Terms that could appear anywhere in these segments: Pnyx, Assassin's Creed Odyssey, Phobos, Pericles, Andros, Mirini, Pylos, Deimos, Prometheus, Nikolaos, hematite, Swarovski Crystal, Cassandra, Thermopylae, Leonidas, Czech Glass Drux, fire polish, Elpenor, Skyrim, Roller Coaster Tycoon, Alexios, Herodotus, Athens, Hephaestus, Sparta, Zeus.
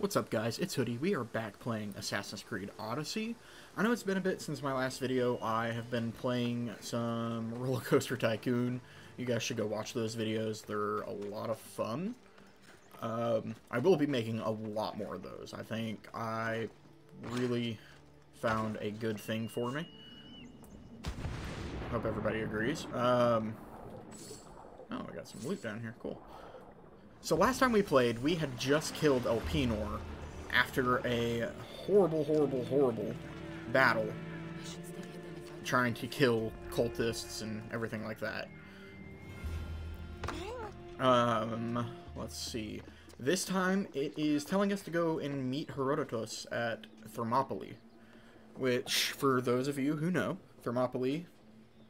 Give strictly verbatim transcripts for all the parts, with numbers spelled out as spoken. What's up guys, it's Hoodie. We are back playing Assassin's Creed Odyssey. I know it's been a bit since my last video. I have been playing some Roller Coaster Tycoon. You guys should go watch those videos. They're a lot of fun. Um, I will be making a lot more of those. I think I really found a good thing for me. Hope everybody agrees. Um, oh, I got some loot down here. Cool. So last time we played, we had just killed Elpenor after a horrible, horrible, horrible battle trying to kill cultists and everything like that. Um, let's see. This time it is telling us to go and meet Herodotus at Thermopylae, which, for those of you who know, Thermopylae,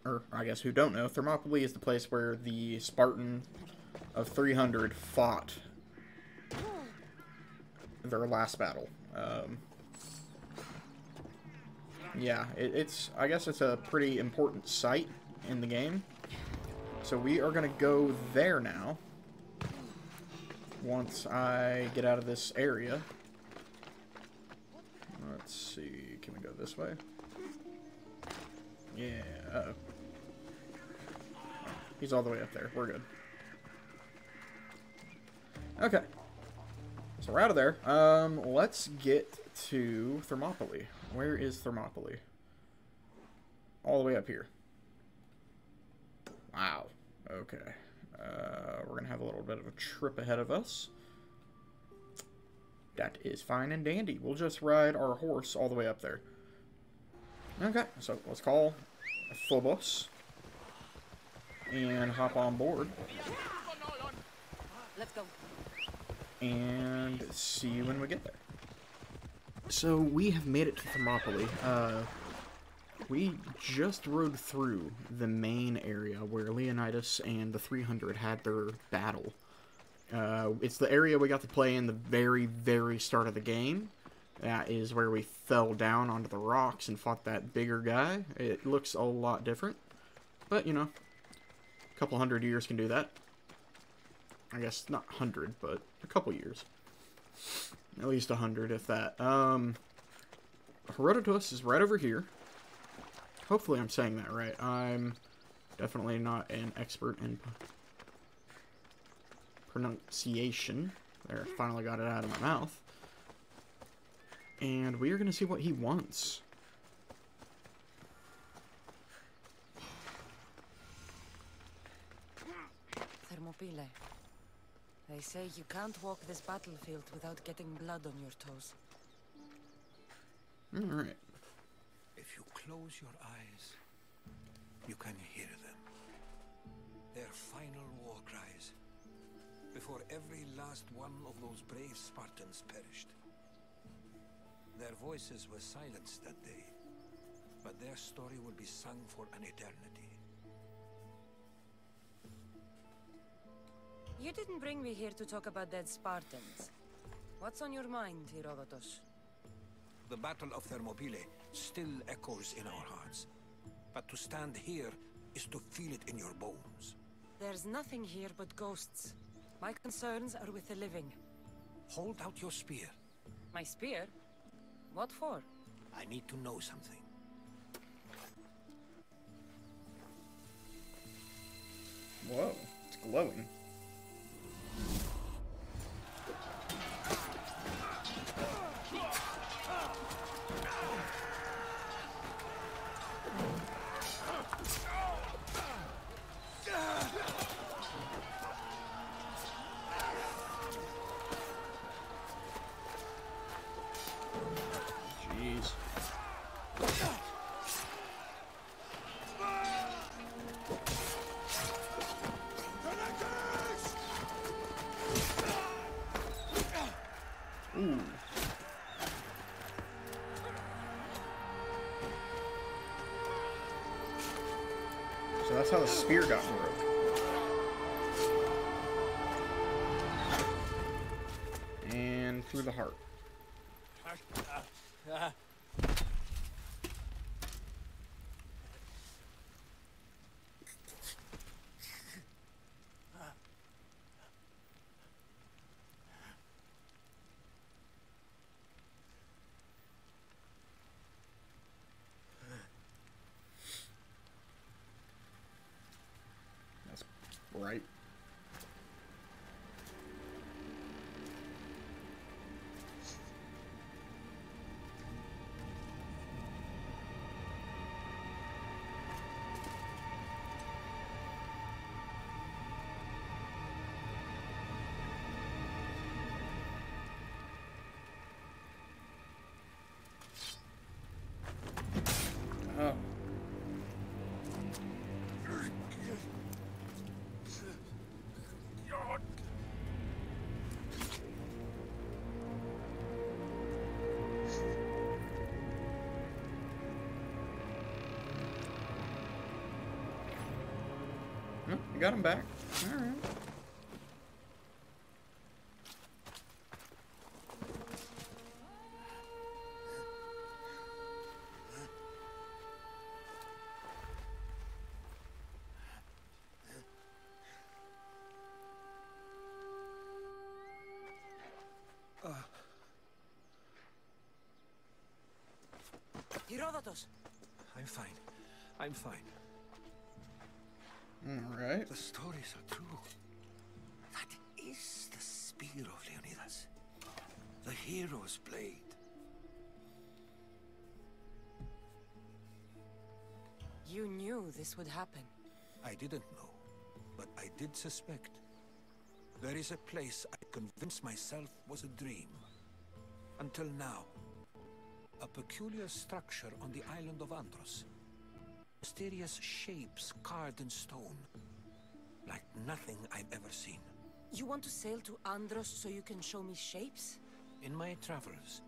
or I guess who don't know, Thermopylae is the place where the Spartan of three hundred fought their last battle. Um, yeah, it, it's, I guess it's a pretty important site in the game. So we are going to go there now, once I get out of this area. Let's see, can we go this way? Yeah, uh-oh. He's all the way up there, we're good. Okay, so we're out of there. Um, let's get to Thermopylae. Where is Thermopylae? All the way up here. Wow. Okay. Uh, we're gonna have a little bit of a trip ahead of us. That is fine and dandy. We'll just ride our horse all the way up there. Okay, so let's call Phobos and hop on board. Let's go. And see you when we get there. So we have made it to Thermopylae. Uh, we just rode through the main area where Leonidas and the three hundred had their battle. Uh, it's the area we got to play in the very, very start of the game. That is where we fell down onto the rocks and fought that bigger guy. It looks a lot different, but you know, a couple hundred years can do that. I guess not one hundred, but a couple years. At least one hundred, if that. Um, Herodotus is right over here. Hopefully I'm saying that right. I'm definitely not an expert in pronunciation. There, finally got it out of my mouth. And we are going to see what he wants. Thermopylae. They say you can't walk this battlefield without getting blood on your toes. All right. If you close your eyes, you can hear them. Their final war cries. Before every last one of those brave Spartans perished. Their voices were silenced that day, but their story will be sung for an eternity. You didn't bring me here to talk about dead Spartans. What's on your mind, Herodotus? The Battle of Thermopylae still echoes in our hearts. But to stand here is to feel it in your bones. There's nothing here but ghosts. My concerns are with the living. Hold out your spear. My spear? What for? I need to know something. Whoa, it's glowing. So that's how the spear got broke. And through the heart. right. Got him back. All right. Uh. Herodotus. I'm fine. I'm fine. Alright. The stories are true. That is the spear of Leonidas, the hero's blade. You knew this would happen. I didn't know, but I did suspect. There is a place I convinced myself was a dream. Until now. A peculiar structure on the island of Andros. Mysterious shapes carved in stone, like nothing I've ever seen. You want to sail to Andros so you can show me shapes? In my travels,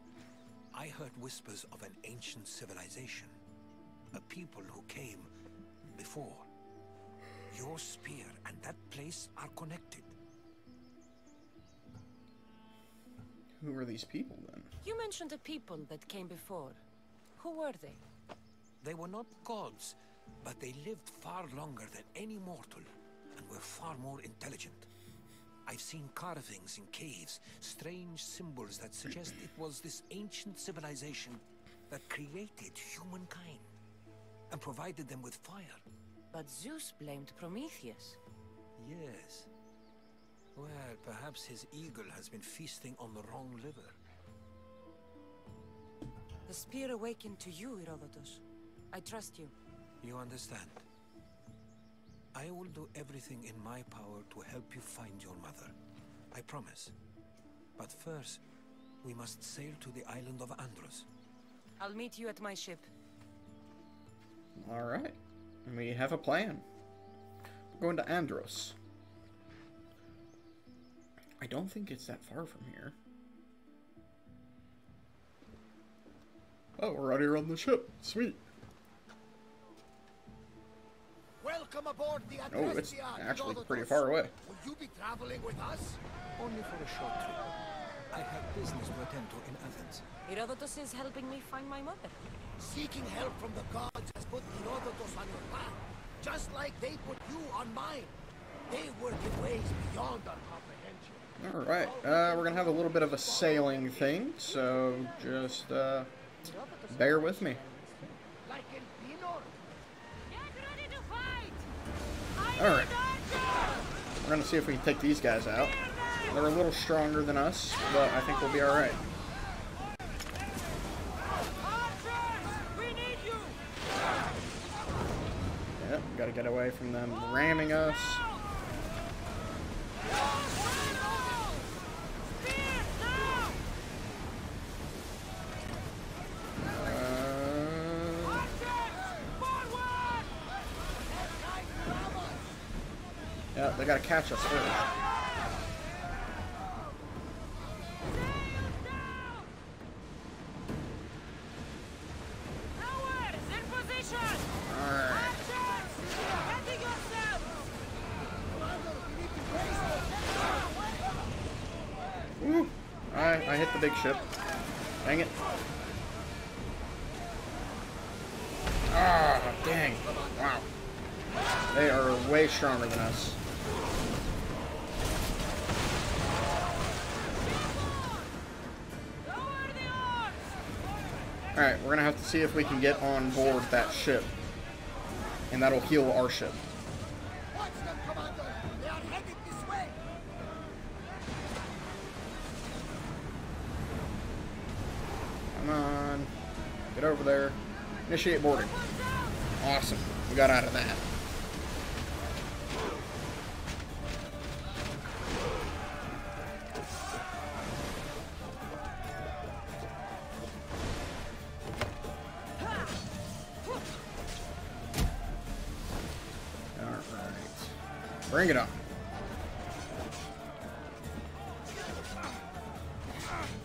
I heard whispers of an ancient civilization, a people who came before. Your spear and that place are connected. Who were these people then? You mentioned a people that came before. Who were they? They were not gods, but they lived far longer than any mortal, and were far more intelligent. I've seen carvings in caves, strange symbols that suggest it was this ancient civilization that created humankind, and provided them with fire. But Zeus blamed Prometheus. Yes. Well, perhaps his eagle has been feasting on the wrong liver. The spear awakened to you, Herodotus. I trust you. You understand. I will do everything in my power to help you find your mother. I promise. But first, we must sail to the island of Andros. I'll meet you at my ship. All right. We have a plan. We're going to Andros. I don't think it's that far from here. Oh, we're out here on the ship. Sweet. Aboard the oh, it's actually pretty far away. Will you be traveling with us? Only for a short trip. I have business to attend to in Athens. Herodotus is helping me find my mother. Seeking help from the gods has put Herodotus on your path, just like they put you on mine. They work in ways beyond our comprehension. All right, uh, we're gonna have a little bit of a sailing thing, so just uh, bear with me. Alright, we're going to see if we can take these guys out. They're a little stronger than us, but I think we'll be alright. Yep, got to get away from them ramming us. They gotta catch us first. Alright, I, I hit the big ship. Dang it. Ah, dang. Wow. They are way stronger than us. Alright, we're gonna have to see if we can get on board that ship. And that'll heal our ship. Come on. Get over there. Initiate boarding. Awesome. We got out of that. Bring it on.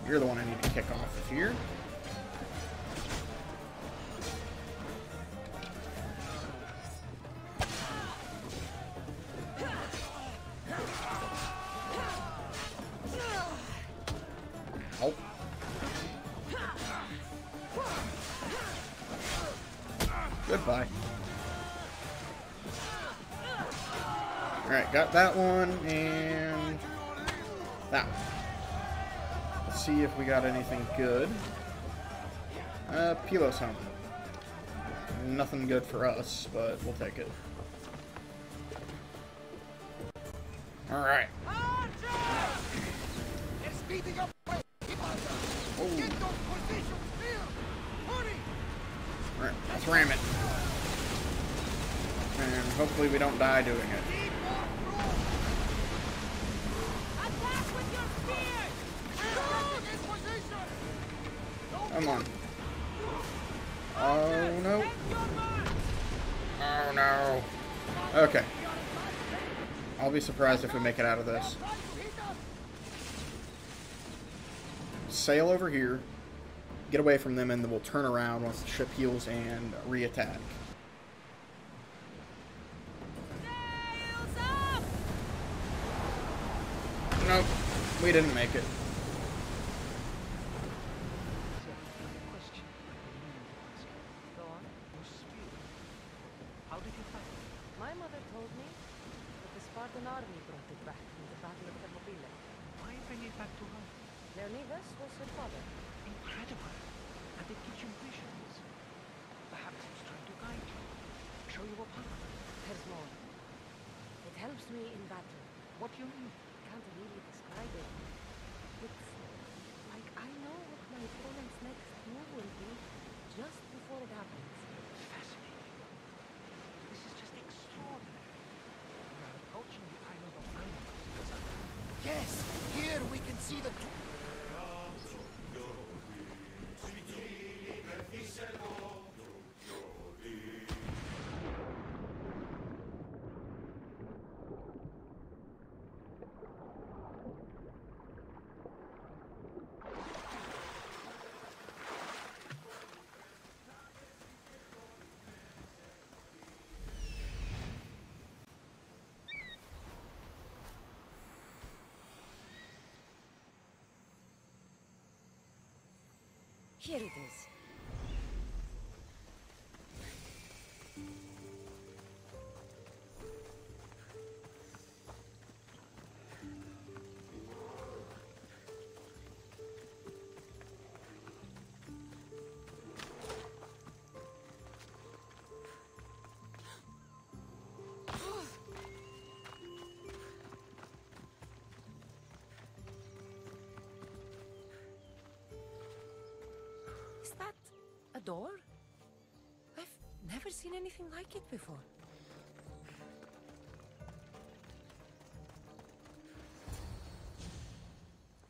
You're the one I need to kick off of here. That one, and that one. Let's see if we got anything good. Uh, Pylos home. Nothing good for us, but we'll take it. Alright. Alright, let's ram it. And hopefully we don't die doing it. Come on. Oh, no. Oh, no. Okay. I'll be surprised if we make it out of this. Sail over here. Get away from them, and then we'll turn around once the ship heals and reattack. Nope. We didn't make it. Leonidas was her father. Incredible. And it gives you visions. Perhaps it's trying to guide you. Show you a path. There's more. It helps me in battle. What do you mean? I can't really describe it. It's like I know what my opponent's next move will be just before it happens. Fascinating. This is just extraordinary. We are approaching the island of Pnyx. Yes! Here we can see the... Here it is. Door? I've never seen anything like it before.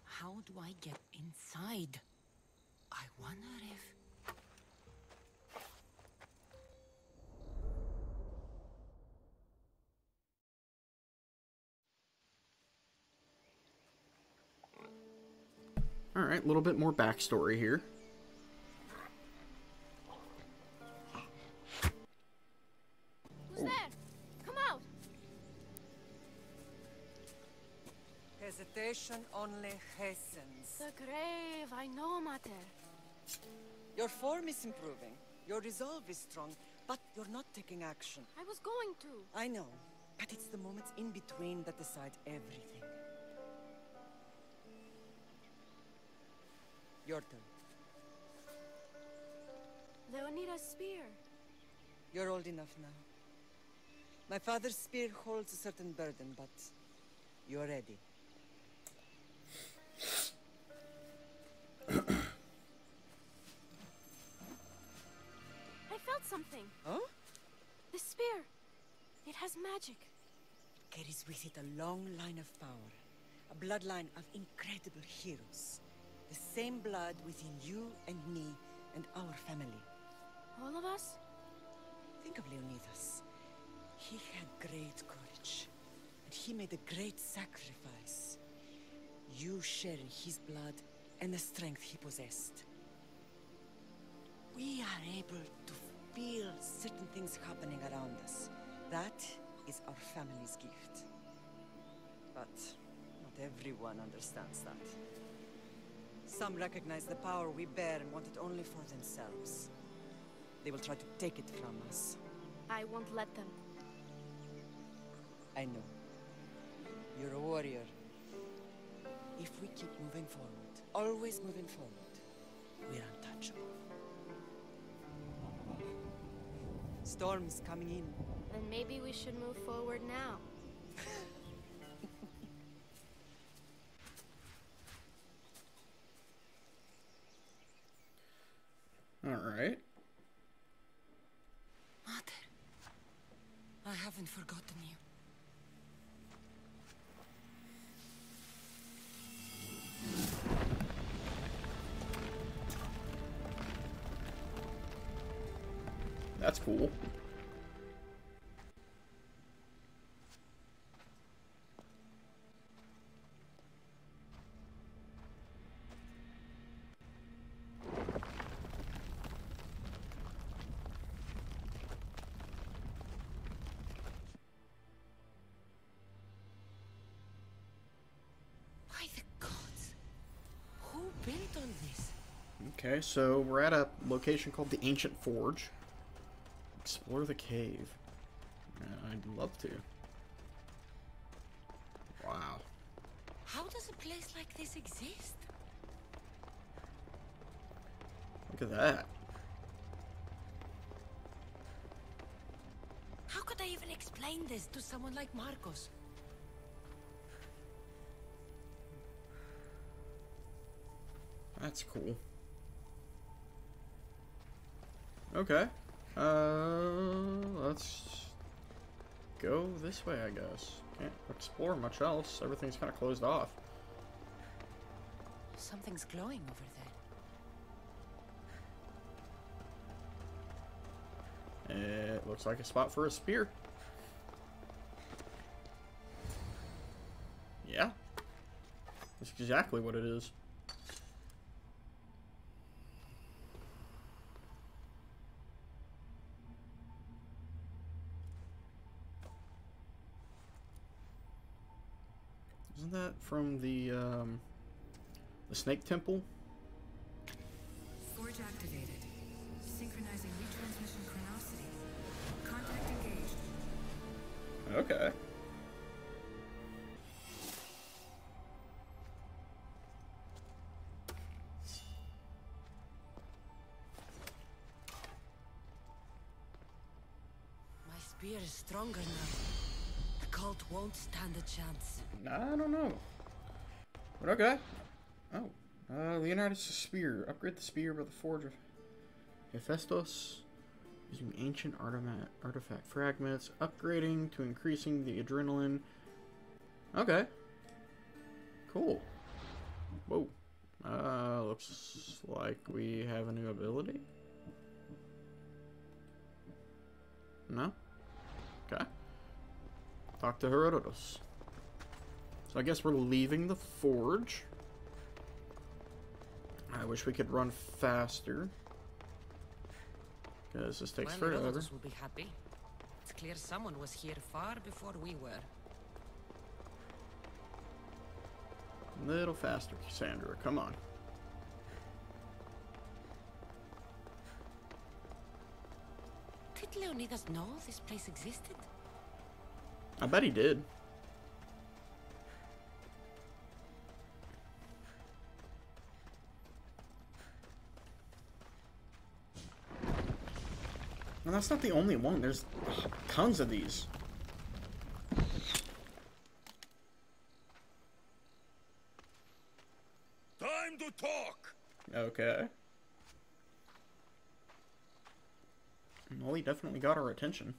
How do I get inside? I wonder if... All right, a little bit more backstory here. Only hastens. The grave, I know, Mater. Your form is improving. Your resolve is strong, but you're not taking action. I was going to. I know, but it's the moments in between that decide everything. Your turn. Leonidas' spear. You're old enough now. My father's spear holds a certain burden, but you're ready. magic. Carries with it a long line of power. A bloodline of incredible heroes. The same blood within you and me and our family. All of us? Think of Leonidas. He had great courage. And he made a great sacrifice. You share in his blood and the strength he possessed. We are able to feel certain things happening around us. That is our family's gift. But not everyone understands that. Some recognize the power we bear and want it only for themselves. They will try to take it from us. I won't let them. I know. You're a warrior. If we keep moving forward, always moving forward, we're untouchable. Storm's coming in. Then maybe we should move forward now. All right. Mother, I haven't forgotten you. That's cool. By the gods, who built on this? Okay, so we're at a location called the Ancient Forge. Explore the cave. Yeah, I'd love to. Wow. How does a place like this exist? Look at that. How could I even explain this to someone like Marcos? That's cool. Okay. Uh, let's go this way, I guess. Can't explore much else. Everything's kind of closed off. Something's glowing over there. It looks like a spot for a spear. Yeah. That's exactly what it is. Isn't that from the um, the Snake Temple? Forge activated. Synchronizing retransmission chronicity. Contact engaged. Okay. My spear is stronger now. Cult won't stand a chance. I don't know. But okay. Oh. Uh, Leonidas' spear. Upgrade the spear by the forge of Hephaestus. Using ancient artifact, artifact fragments. Upgrading to increasing the adrenaline. Okay. Cool. Whoa. Uh, looks like we have a new ability. No? Okay. Talk to Herodotus. So I guess we're leaving the forge. I wish we could run faster. Because this takes well, forever. Will be happy. It's clear someone was here far before we were. A little faster, Cassandra. Come on. Did Leonidas know this place existed? I bet he did. And that's not the only one. There's tons of these. Time to talk. Okay. Well, he definitely got our attention.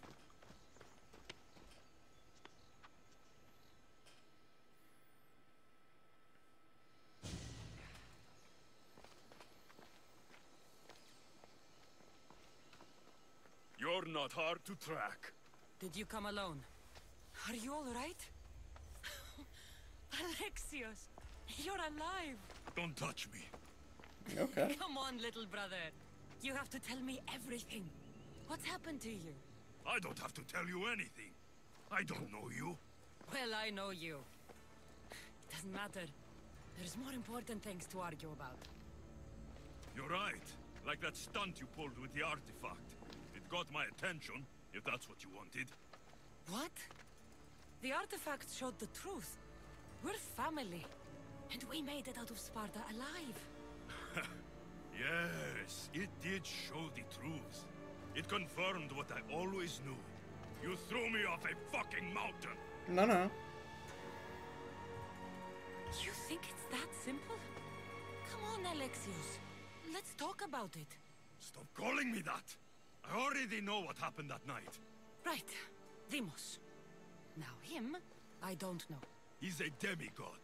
not hard to track. Did you come alone? Are you all right? Alexios, you're alive. Don't touch me. Okay. Come on, little brother. You have to tell me everything. What's happened to you? I don't have to tell you anything. I don't know you. Well, I know you. It doesn't matter. There's more important things to argue about. You're right. Like that stunt you pulled with the artifact. It got my attention, if that's what you wanted. What? The artifact showed the truth. We're family. And we made it out of Sparta alive. Yes, it did show the truth. It confirmed what I always knew. You threw me off a fucking mountain. No, no. You think it's that simple? Come on, Alexios. Let's talk about it. Stop calling me that. I already know what happened that night. Right. Deimos. Now him, I don't know. He's a demigod.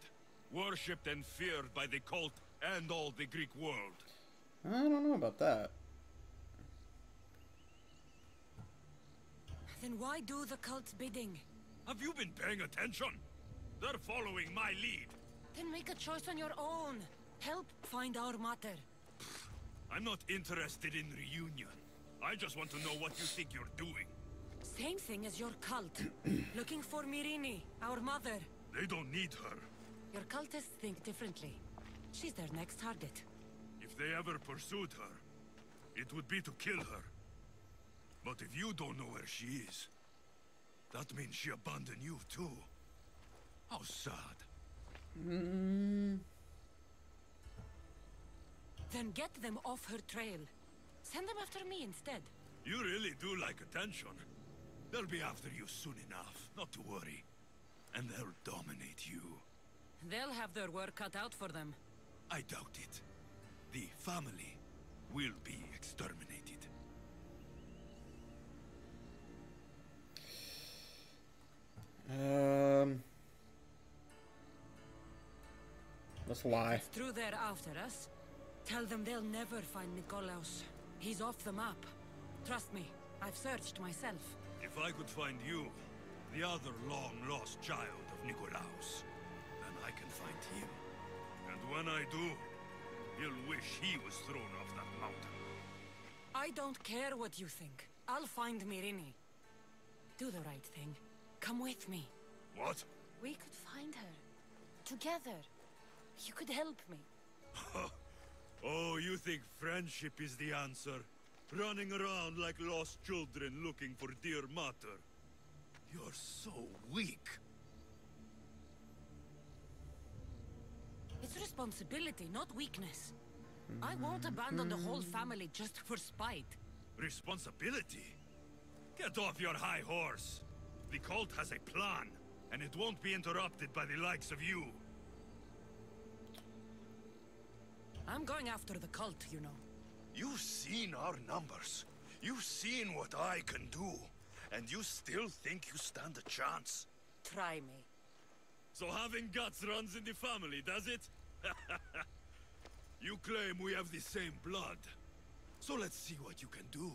Worshipped and feared by the cult and all the Greek world. I don't know about that. Then why do the cult's bidding? Have you been paying attention? They're following my lead. Then make a choice on your own. Help find our mater. Pfft, I'm not interested in reunion. I just want to know what you think you're doing. Same thing as your cult. Looking for Mirini, our mother. They don't need her. Your cultists think differently. She's their next target. If they ever pursued her, it would be to kill her. But if you don't know where she is, that means she abandoned you too. How sad. Mm. Then get them off her trail. Send them after me instead. You really do like attention. They'll be after you soon enough, not to worry. And they'll dominate you. They'll have their work cut out for them. I doubt it. The family will be exterminated. Um... Let's lie. It's through there after us. Tell them they'll never find Nikolaos. He's off the map. Trust me, I've searched myself. If I could find you, the other long-lost child of Nikolaos, then I can find him. And when I do, he'll wish he was thrown off that mountain. I don't care what you think. I'll find Mirini. Do the right thing. Come with me. What? We could find her. Together. You could help me. Oh, you think friendship is the answer? Running around like lost children looking for dear mater. You're so weak. It's responsibility, not weakness. I won't abandon the whole family just for spite. Responsibility? Get off your high horse. The cult has a plan, and it won't be interrupted by the likes of you. I'm going after the cult, you know. You've seen our numbers. You've seen what I can do. And you still think you stand a chance? Try me. So having guts runs in the family, does it? You claim we have the same blood. So let's see what you can do.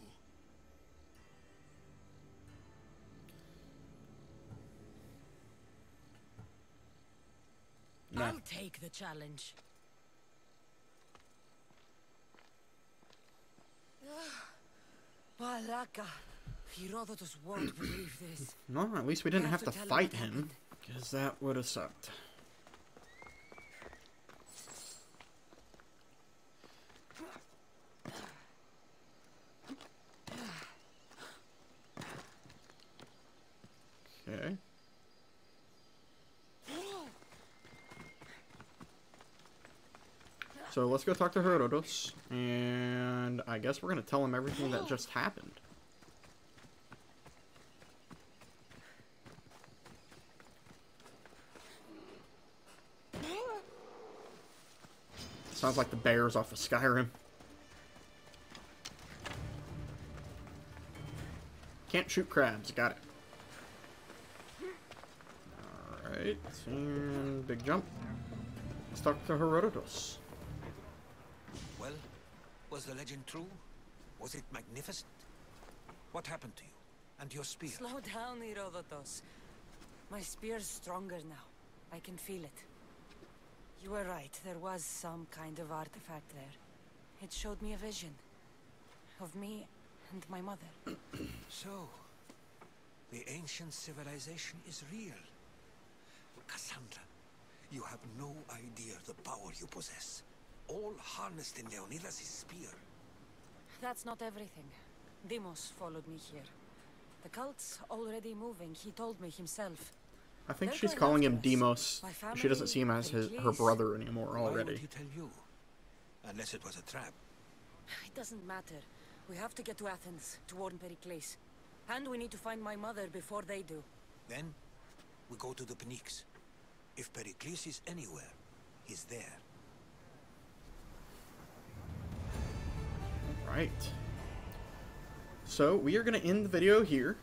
No. I'll take the challenge. Balaka. Herodotus won't believe this. No, at least we didn't have, have to, to fight him, because that would have sucked. Okay. So let's go talk to Herodotus, and I guess we're going to tell him everything that just happened. Sounds like the bears off of Skyrim. Can't shoot crabs, got it. Alright, and big jump. Let's talk to Herodotus. Well, was the legend true? Was it magnificent? What happened to you? And your spear? Slow down, Herodotus. My spear's stronger now. I can feel it. You were right. There was some kind of artifact there. It showed me a vision. Of me and my mother. So, the ancient civilization is real. Cassandra, you have no idea the power you possess. All harnessed in Leonidas' spear. That's not everything. Deimos followed me here. The cult's already moving, he told me himself. I think They're she's calling him Deimos. She doesn't see him as his, her brother anymore already. Why would he tell you? Unless it was a trap. It doesn't matter. We have to get to Athens, to warn Pericles. And we need to find my mother before they do. Then, we go to the Pnyx. If Pericles is anywhere, he's there. Right. So, we are going to end the video here.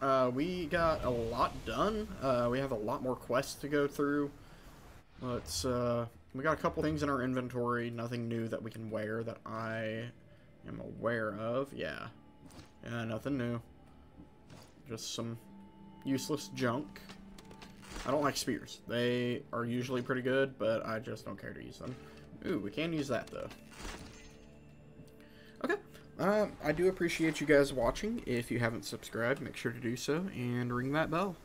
Uh, we got a lot done. Uh, we have a lot more quests to go through. Let's, uh, we got a couple things in our inventory. Nothing new that we can wear that I am aware of. Yeah. Yeah, nothing new. Just some useless junk. I don't like spears. They are usually pretty good, but I just don't care to use them. Ooh, we can use that, though. Okay. Um, I do appreciate you guys watching. If you haven't subscribed, make sure to do so and ring that bell.